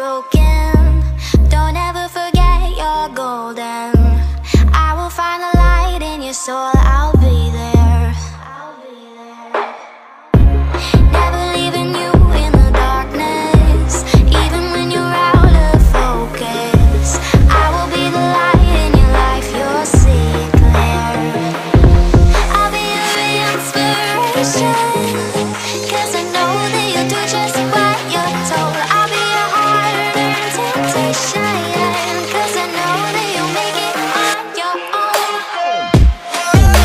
broken. Don't ever forget you're golden. I will find a light in your soul. I'll be there. Cause I know that you'll make it on your own.